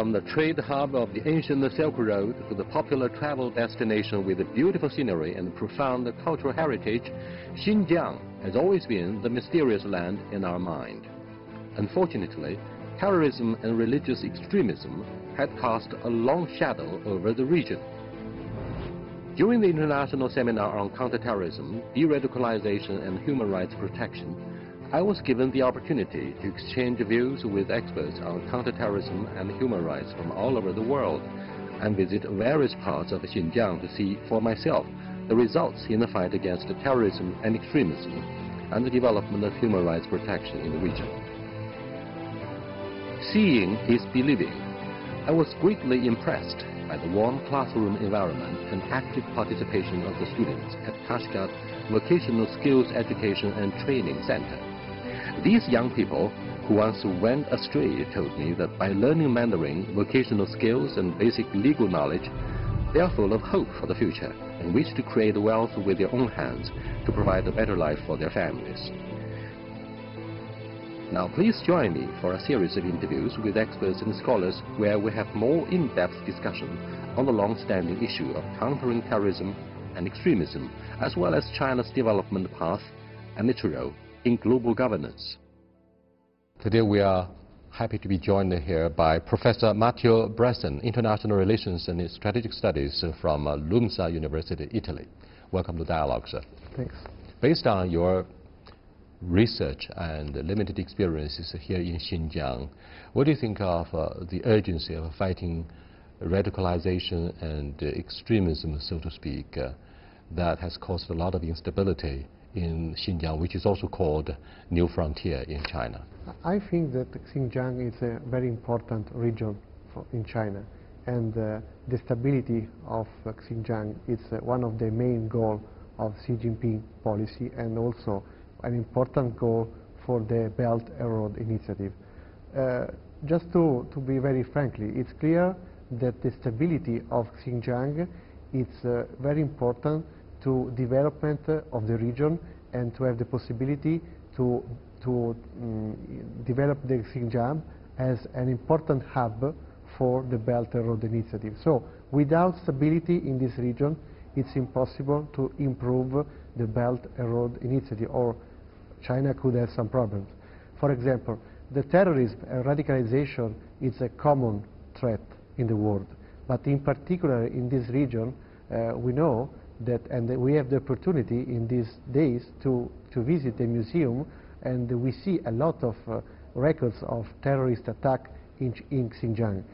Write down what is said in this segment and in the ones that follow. From the trade hub of the ancient Silk Road to the popular travel destination with beautiful scenery and profound cultural heritage, Xinjiang has always been the mysterious land in our mind. Unfortunately, terrorism and religious extremism had cast a long shadow over the region. During the international seminar on counterterrorism, de-radicalization and human rights protection, I was given the opportunity to exchange views with experts on counterterrorism and human rights from all over the world and visit various parts of Xinjiang to see for myself the results in the fight against terrorism and extremism and the development of human rights protection in the region. Seeing is believing. I was greatly impressed by the warm classroom environment and active participation of the students at Kashgar Vocational Skills Education and Training Center. These young people who once went astray told me that by learning Mandarin, vocational skills and basic legal knowledge, they are full of hope for the future and wish to create wealth with their own hands to provide a better life for their families. Now please join me for a series of interviews with experts and scholars where we have more in-depth discussion on the long-standing issue of countering terrorism and extremism, as well as China's development path and its role in global governance. Today we are happy to be joined here by Professor Matteo Bressan, International Relations and Strategic Studies from Lumsa University, Italy. Welcome to Dialogue, sir. Thanks. Based on your research and limited experiences here in Xinjiang, what do you think of the urgency of fighting radicalization and extremism, so to speak, that has caused a lot of instability in Xinjiang, which is also called New Frontier in China? I think that Xinjiang is a very important region in China, and the stability of Xinjiang is one of the main goals of Xi Jinping policy, and also an important goal for the Belt and Road Initiative. Just to be very frankly, it's clear that the stability of Xinjiang is very important to development of the region and to have the possibility to develop the Xinjiang as an important hub for the Belt and Road Initiative. So without stability in this region, it's impossible to improve the Belt and Road Initiative, or China could have some problems. For example, the terrorism and radicalization is a common threat in the world, but in particular in this region, we know that, and we have the opportunity in these days to visit the museum, and we see a lot of records of terrorist attack in Xinjiang.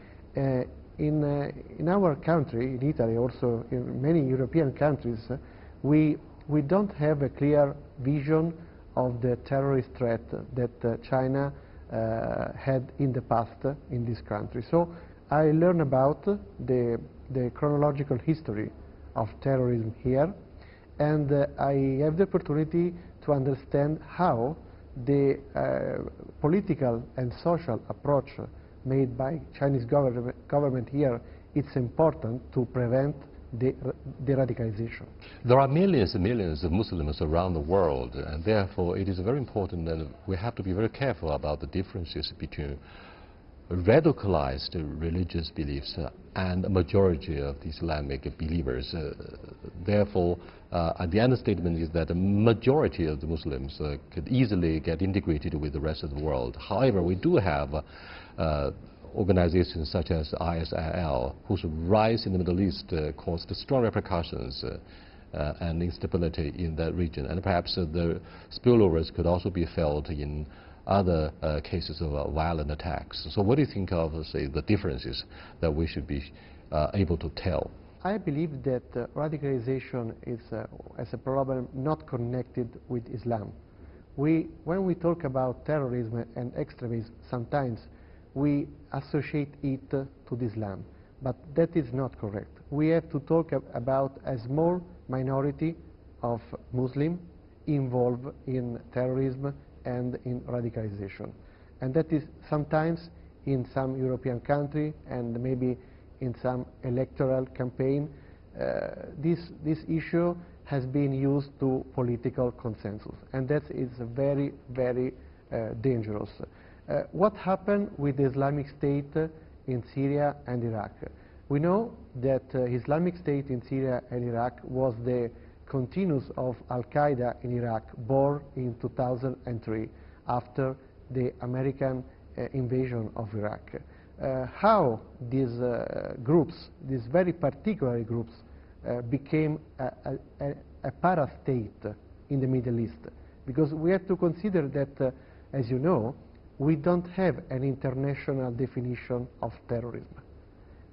In our country, in Italy, also in many European countries, we don't have a clear vision of the terrorist threat that China had in the past in this country. So I learned about the chronological history of terrorism here, and I have the opportunity to understand how the political and social approach made by Chinese government here, it's important to prevent the radicalization. There are millions and millions of Muslims around the world, and therefore it is very important that we have to be very careful about the differences between radicalized religious beliefs and a majority of the Islamic believers. Therefore, the understatement is that the majority of the Muslims could easily get integrated with the rest of the world. However, we do have organizations such as ISIL, whose rise in the Middle East caused strong repercussions and instability in that region. And perhaps the spillovers could also be felt in other cases of violent attacks. So what do you think of, say, the differences that we should be able to tell? I believe that radicalization is as a problem not connected with Islam. When we talk about terrorism and extremism, sometimes we associate it to Islam, but that is not correct. We have to talk about a small minority of Muslims involved in terrorism and in radicalization, and that is sometimes in some European country and maybe in some electoral campaign. This issue has been used to political consensus, and that is very, very dangerous. What happened with the Islamic State in Syria and Iraq. We know that Islamic State in Syria and Iraq was the continuous of Al-Qaeda in Iraq, born in 2003 after the American invasion of Iraq. How these groups, these very particular groups, became a para-state in the Middle East. Because we have to consider that, as you know, we don't have an international definition of terrorism.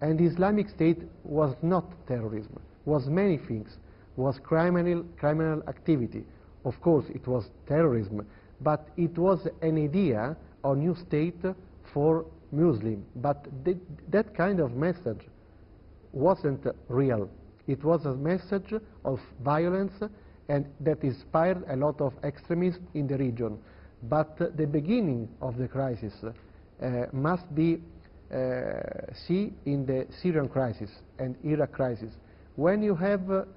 And the Islamic State was not terrorism, was many things, was criminal activity. Of course, it was terrorism, but it was an idea of new state for Muslim. But that kind of message wasn't real. It was a message of violence, and that inspired a lot of extremists in the region. But the beginning of the crisis must be seen in the Syrian crisis and Iraq crisis. When you have a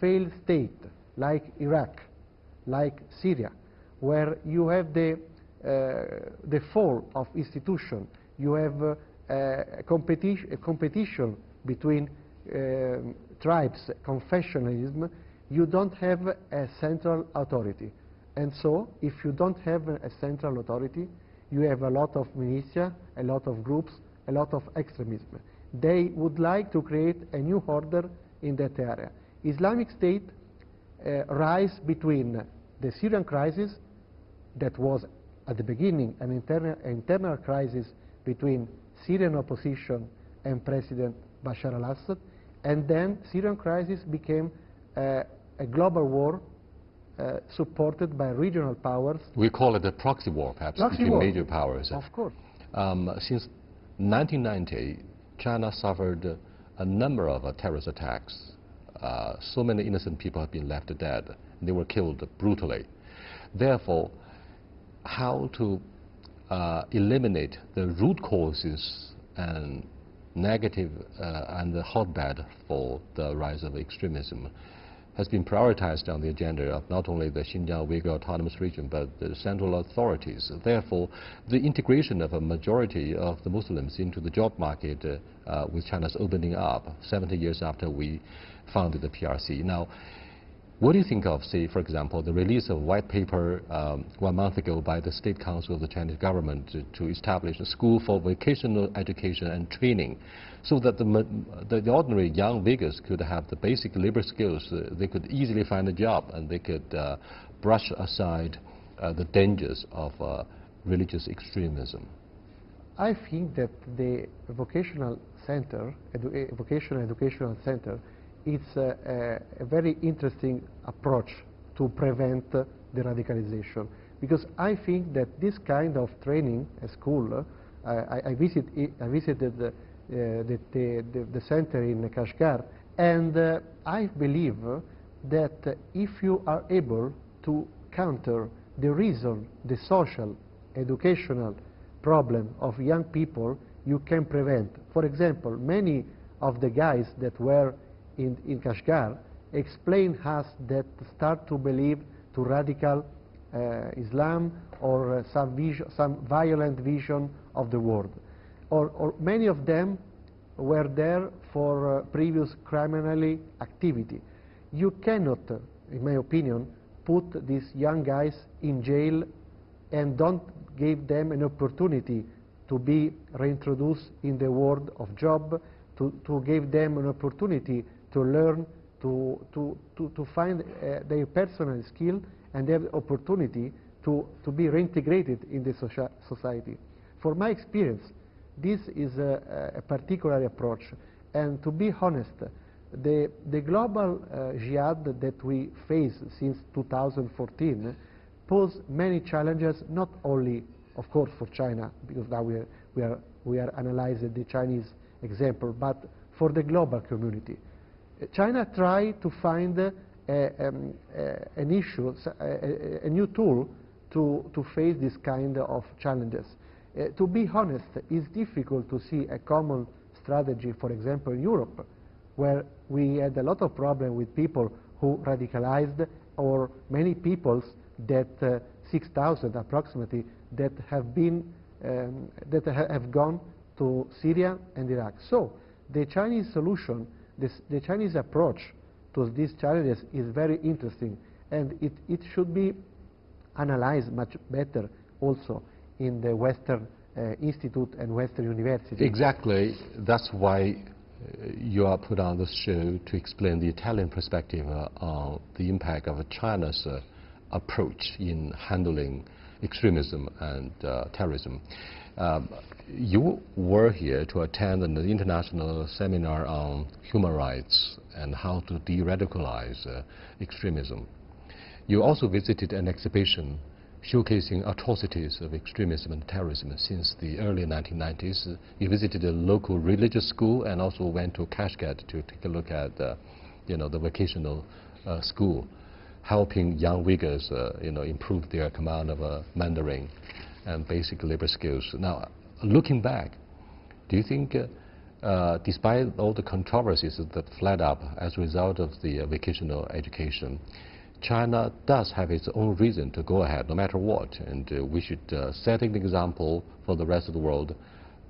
failed state like Iraq, like Syria, where you have the fall of institution, you have a competition between tribes, confessionalism, you don't have a central authority. And so, if you don't have a central authority, you have a lot of militia, a lot of groups, a lot of extremism. They would like to create a new order in that area. Islamic State rise between the Syrian crisis, that was at the beginning an internal crisis between Syrian opposition and President Bashar al-Assad, and then Syrian crisis became a global war supported by regional powers. We call it a proxy war, perhaps, between major powers. Of course. Since 1990, China suffered a number of terrorist attacks. So many innocent people have been left dead. They were killed brutally. Therefore, how to eliminate the root causes and negative and the hotbed for the rise of extremism has been prioritized on the agenda of not only the Xinjiang Uyghur Autonomous Region, but the central authorities. Therefore, the integration of a majority of the Muslims into the job market with China's opening up 70 years after we founded the PRC. Now, what do you think of, say, for example, the release of a white paper 1 month ago by the State Council of the Chinese government to establish a school for vocational education and training, so that the ordinary young Uyghurs could have the basic labor skills, they could easily find a job, and they could brush aside the dangers of religious extremism? I think that the vocational educational center it's a very interesting approach to prevent the radicalization, because I think that this kind of training, a school, I visited the center in Kashgar, and I believe that if you are able to counter the reason, the social, educational problem of young people, you can prevent. For example, many of the guys that were in Kashgar explain us that start to believe to radical Islam or some violent vision of the world, or many of them were there for previous criminal activity. You cannot, in my opinion, put these young guys in jail and don't give them an opportunity to be reintroduced in the world of job, to give them an opportunity to learn, to find their personal skill, and have the opportunity to be reintegrated in the society. For my experience, this is a particular approach. And to be honest, the global jihad that we face since 2014 poses many challenges, not only, of course, for China, because now we are analyzing the Chinese example, but for the global community. China tried to find an issue, a new tool to face this kind of challenges. To be honest, it's difficult to see a common strategy, for example, in Europe, where we had a lot of problem with people who radicalized, or many peoples that 6,000 approximately that have gone to Syria and Iraq. So the Chinese solution, the Chinese approach to these challenges is very interesting, and it should be analyzed much better also in the Western Institute and Western University. Exactly, that's why you are put on this show to explain the Italian perspective on the impact of China's approach in handling extremism and terrorism. You were here to attend an international seminar on human rights and how to de-radicalize extremism. You also visited an exhibition showcasing atrocities of extremism and terrorism since the early 1990s. You visited a local religious school and also went to Kashgar to take a look at the vocational school, helping young Uyghurs improve their command of Mandarin and basic labor skills. Now, looking back, do you think, despite all the controversies that flared up as a result of the vocational education, China does have its own reason to go ahead, no matter what, and we should set an example for the rest of the world,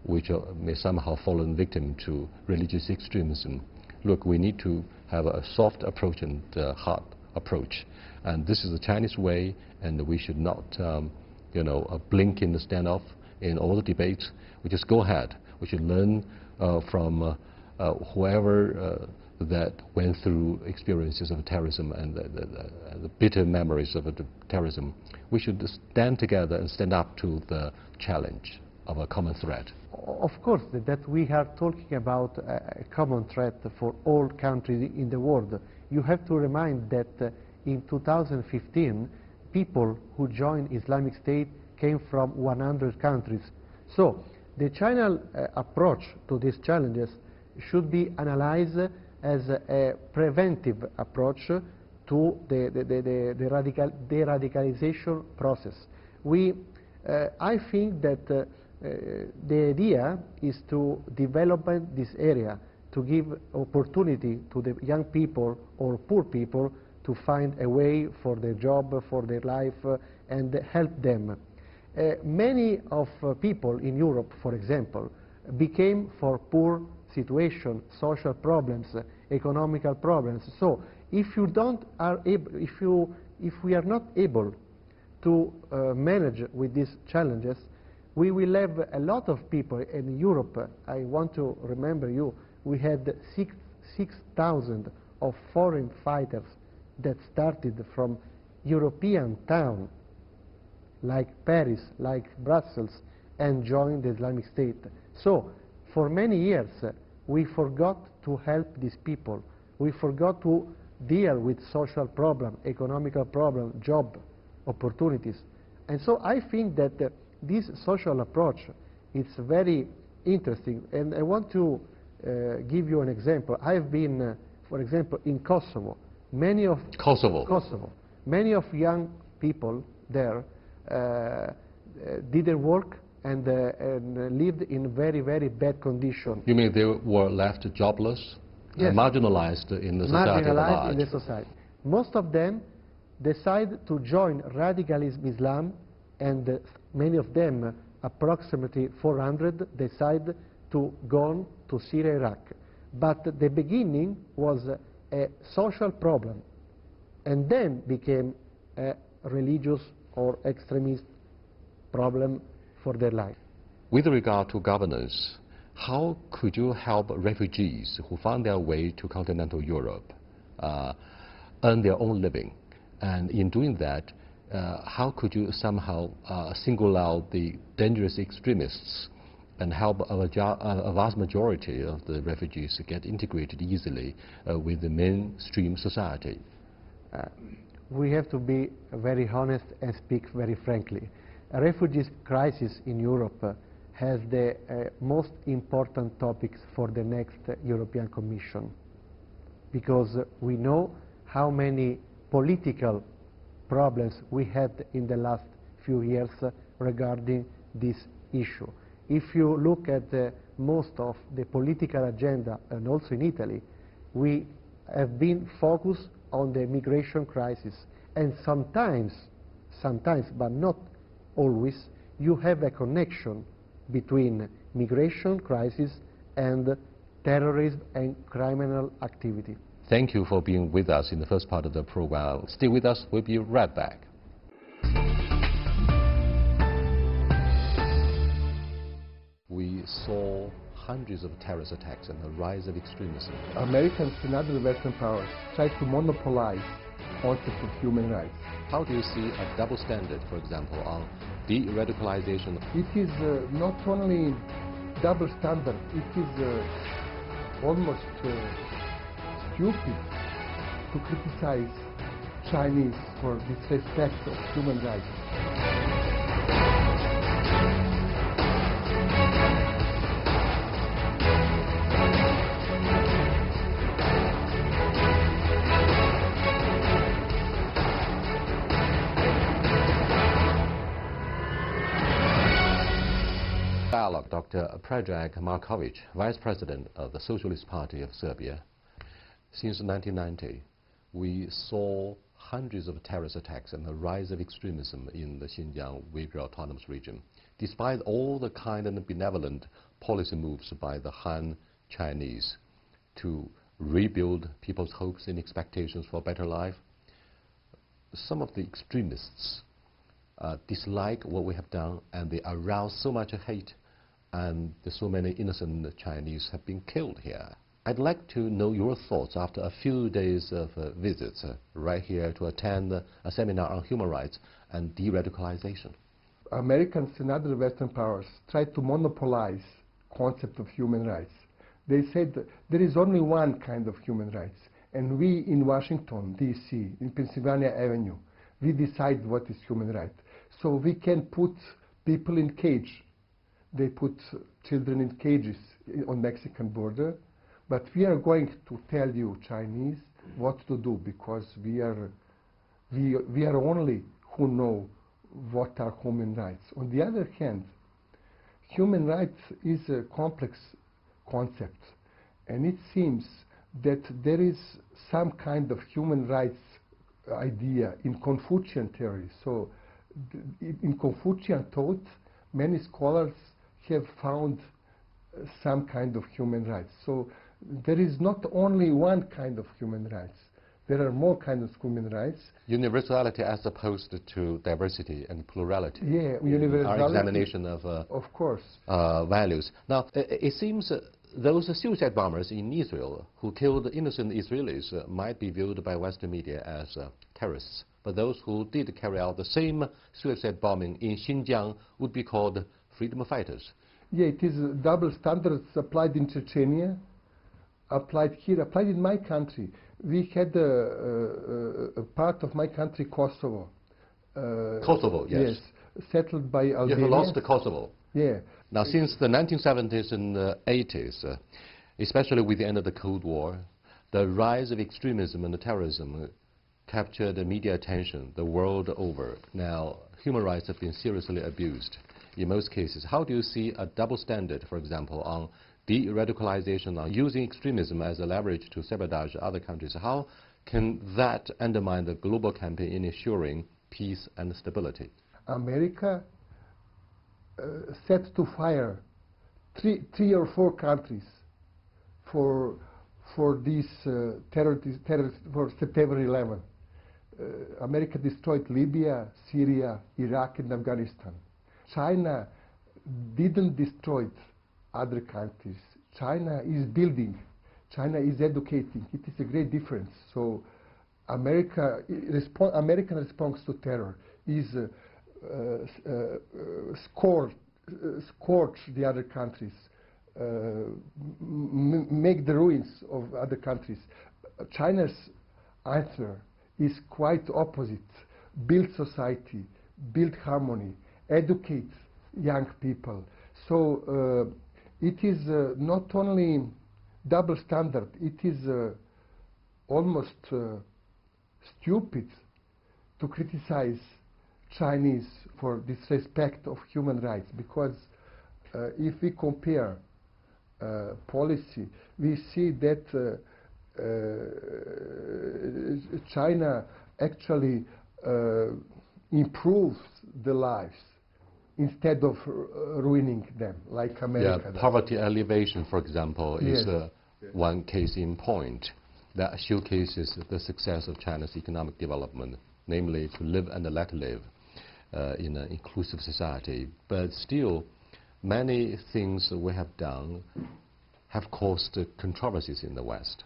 which may somehow fall victim to religious extremism? Look, we need to have a soft approach and hard approach, and this is the Chinese way, and we should not, blink in the standoff in all the debates. We just go ahead. We should learn from whoever. That went through experiences of terrorism and the bitter memories of terrorism. We should stand together and stand up to the challenge of a common threat. Of course, that we are talking about a common threat for all countries in the world. You have to remind that in 2015, people who joined Islamic State came from 100 countries. So the China approach to these challenges should be analyzed as a preventive approach to the radicalization process. I think that the idea is to develop this area, to give opportunity to the young people or poor people to find a way for their job, for their life, and help them. Many of people in Europe, for example, became for poor situation, social problems, economical problems. So, if we are not able to manage with these challenges, we will have a lot of people in Europe. I want to remember you. We had 6,000 of foreign fighters that started from European towns like Paris, like Brussels, and joined the Islamic State. So, for many years, we forgot to help these people. We forgot to deal with social problems, economical problems, job opportunities. And so I think that this social approach is very interesting. And I want to give you an example. I've been, for example, in Kosovo. Many of young people there didn't work and lived in very, very bad condition. You mean they were left jobless? Yes. And marginalized in the society at large? Marginalized in the society. Most of them decided to join radicalism Islam, and many of them, approximately 400, decided to go on to Syria, Iraq. But the beginning was a social problem, and then became a religious or extremist problem for their life. With regard to governance, how could you help refugees who found their way to continental Europe earn their own living? And in doing that, how could you somehow single out the dangerous extremists and help a vast majority of the refugees get integrated easily with the mainstream society? We have to be very honest and speak very frankly. The refugee crisis in Europe has the most important topics for the next European Commission, because we know how many political problems we had in the last few years regarding this issue. If you look at most of the political agenda, and also in Italy, we have been focused on the migration crisis, and sometimes, but not always, you have a connection between migration crisis, and terrorism and criminal activity. Thank you for being with us in the first part of the program. Stay with us, we'll be right back. We saw hundreds of terrorist attacks and the rise of extremism. Americans and other Western powers try to monopolize also for human rights. How do you see a double standard, for example, on de-radicalization? It is not only double standard, it is almost stupid to criticize Chinese for disrespect of human rights. Dialogue, Dr. Predrag Markovic, Vice President of the Socialist Party of Serbia. Since 1990, we saw hundreds of terrorist attacks and the rise of extremism in the Xinjiang Uyghur Autonomous Region, despite all the kind and benevolent policy moves by the Han Chinese to rebuild people's hopes and expectations for a better life. Some of the extremists dislike what we have done, and they arouse so much hate, and so many innocent Chinese have been killed here. I'd like to know your thoughts after a few days of visits right here to attend a seminar on human rights and de-radicalization. Americans and other Western powers try to monopolize the concept of human rights. They said that there is only one kind of human rights, and we in Washington, D.C., in Pennsylvania Avenue, we decide what is human right. So we can put people in cage. They put children in cages on Mexican border. But we are going to tell you, Chinese, what to do, because we are only who know what are human rights. On the other hand, human rights is a complex concept, and it seems that there is some kind of human rights idea in Confucian theory. So in Confucian thought, many scholars have found some kind of human rights. So there is not only one kind of human rights. There are more kinds of human rights. Universality as opposed to diversity and plurality. Yeah, universality. Our examination of course. Values. Now, it seems those suicide bombers in Israel who killed innocent Israelis might be viewed by Western media as terrorists. But those who did carry out the same suicide bombing in Xinjiang would be called freedom fighters. Yeah, it is double standards applied in Chechnya, applied here, applied in my country. We had a part of my country, Kosovo. Kosovo, yes. Yes, settled by Albanians. You lost Kosovo. Yeah. Now, since the 1970s and 80s, especially with the end of the Cold War, the rise of extremism and terrorism captured the media attention the world over. Now, human rights have been seriously abused in most cases. How do you see a double standard, for example, on de-radicalization, on using extremism as a leverage to sabotage other countries? How can that undermine the global campaign in ensuring peace and stability? America set to fire three or four countries for this terrorist for September 11. America destroyed Libya, Syria, Iraq, and Afghanistan. China didn't destroy other countries. China is building. China is educating. It is a great difference. So American response to terror is scorch the other countries, make the ruins of other countries. China's answer is quite opposite. Build society, build harmony, educate young people. So it is not only double standard, it is almost stupid to criticize Chinese for disrespect of human rights, because if we compare policy, we see that China actually improves the lives instead of ruining them, like America. Yeah, poverty alleviation, for example, is one case in point that showcases the success of China's economic development, namely to live and let live in an inclusive society. But still, many things we have done have caused controversies in the West.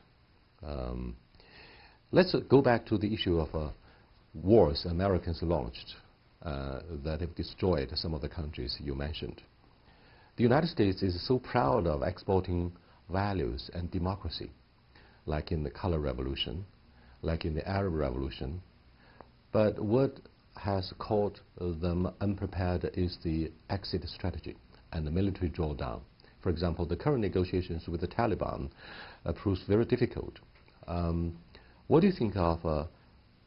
Let's go back to the issue of wars Americans launched that have destroyed some of the countries you mentioned. The United States is so proud of exporting values and democracy, like in the color revolution, like in the Arab revolution, but what has caught them unprepared is the exit strategy and the military drawdown. For example, the current negotiations with the Taliban proves very difficult. What do you think of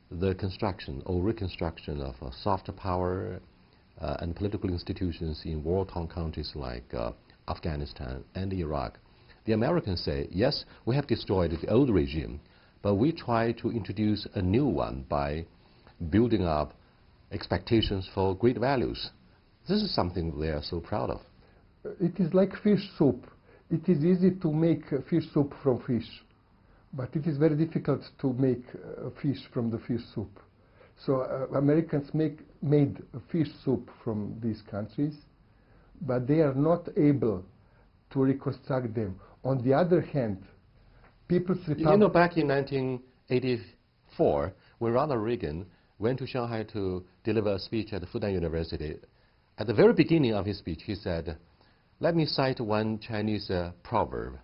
the construction or reconstruction of soft power and political institutions in war-torn countries like Afghanistan and Iraq? The Americans say, yes, we have destroyed the old regime, but we try to introduce a new one by building up expectations for great values. This is something they are so proud of. It is like fish soup. It is easy to make fish soup from fish. But it is very difficult to make fish from the fish soup. So Americans made fish soup from these countries, but they are not able to reconstruct them. On the other hand, People's Republic... You know, back in 1984, when Ronald Reagan went to Shanghai to deliver a speech at the Fudan University, at the very beginning of his speech, he said, let me cite one Chinese proverb.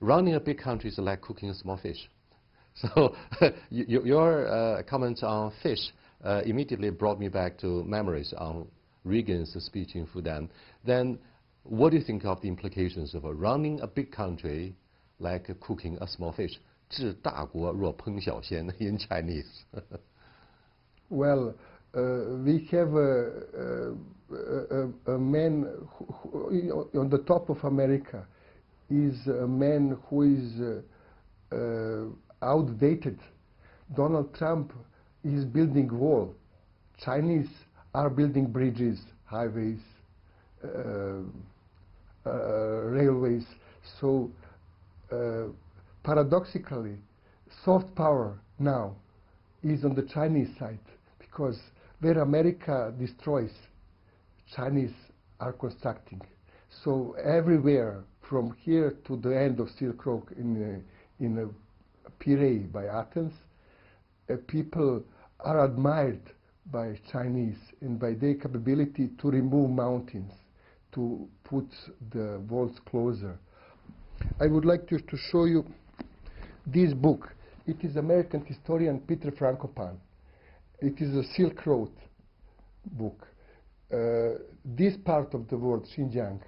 Running a big country is like cooking a small fish. So your comments on fish immediately brought me back to memories on Reagan's speech in Fudan. Then what do you think of the implications of running a big country like cooking a small fish? 治大国若烹小鲜 in Chinese. Well, we have a man who, on the top of America, is a man who is outdated. Donald Trump is building wall. Chinese are building bridges, highways, railways. So paradoxically, soft power now is on the Chinese side, because where America destroys, Chinese are constructing. So everywhere, from here to the end of Silk Road in Piraeus by Athens, people are admired by Chinese and by their capability to remove mountains, to put the walls closer. I would like to show you this book. It is American historian Peter Frankopan. It is a Silk Road book. This part of the world, Xinjiang,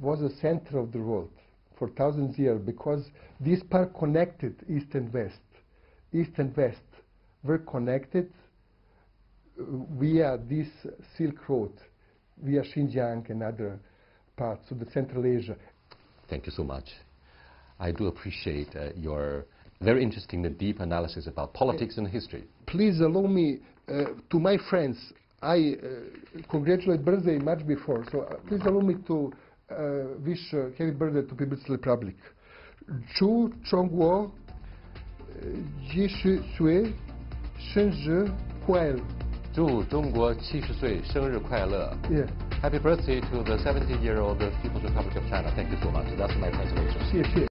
was the center of the world for thousands of years, because this part connected East and West. East and West were connected via this Silk Road, via Xinjiang and other parts of the Central Asia. Thank you so much. I do appreciate your very interesting and deep analysis about politics and history. Please allow me, to my friends, I congratulate birthday much before, so please allow me to wish happy birthday to People's Republic. Zhu Chongguo, Ji Shi Sui, Shen Zhi Kuai. Zhu Chongguo, Ji Shi Sui, Shen Zhi Kuai Le. Happy birthday to the 70-year-old People's Republic of China. Thank you so much. That's my translation.